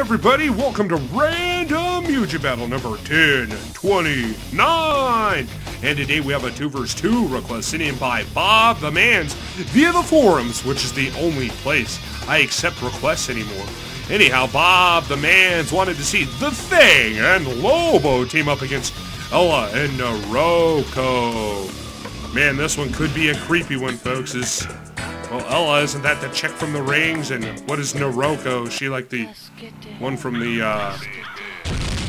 everybody, welcome to Random Mugen Battle number 1029! And today we have a 2v2 request sent in by BobTheMans via the forums, which is the only place I accept requests anymore. Anyhow, BobTheMans wanted to see The Thing and Lobo team up against Ella and Noroko. Man, this one could be a creepy one, folks. Well, Ella, isn't that the chick from The Rings? And what is Noroko? Is she like the one from the, I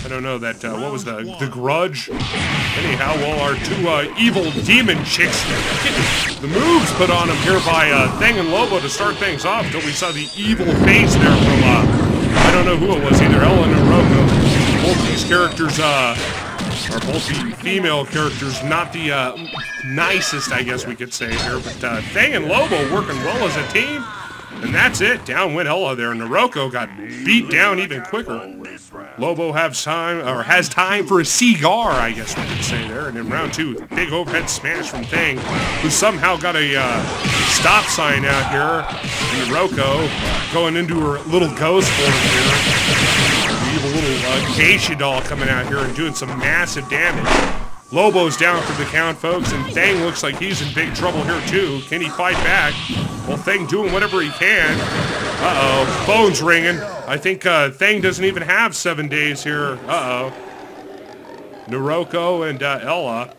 don't know, that, what was the Grudge? Anyhow, well, our two evil demon chicks getting the moves put on them here by Thing and Lobo to start things off until we saw the evil face there from, I don't know who it was either, Ella and Noroko. Both these characters, are both the female characters, not the, nicest, I guess we could say here, but Thing and Lobo working well as a team, and that's it. Down went Ella there, and Noroko got beat down even quicker. Lobo has time for a cigar, I guess we could say there, and in round two, big overhead smash from Thing, who somehow got a stop sign out here, and Noroko going into her little ghost form here. We have a little geisha doll coming out here and doing some massive damage. Lobo's down for the count, folks, and Thing looks like he's in big trouble here, too. Can he fight back? Well, Thing doing whatever he can. Uh-oh, phone's ringing. I think Thing doesn't even have 7 days here. Uh-oh. Noroko and Ella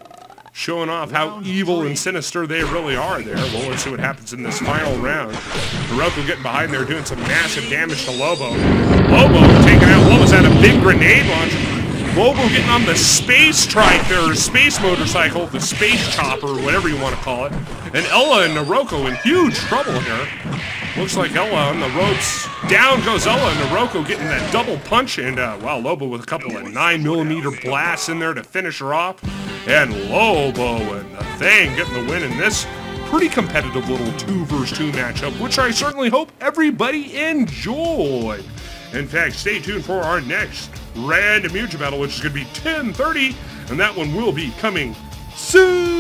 showing off how evil and sinister they really are there. Well, let's see what happens in this final round. Noroko getting behind there, doing some massive damage to Lobo. Lobo taking out, Lobo's had a big grenade launcher. Lobo getting on the space trike there, or space motorcycle, the space chopper, whatever you want to call it. And Ella and Noroko in huge trouble here. Looks like Ella on the ropes. Down goes Ella and Noroko getting that double punch. And, wow, Lobo with a couple of 9mm blasts in there to finish her off. And Lobo and the Thing getting the win in this pretty competitive little 2v2 matchup, which I certainly hope everybody enjoyed. In fact, stay tuned for our next Random Mugen Battle, which is going to be 10:30, and that one will be coming soon!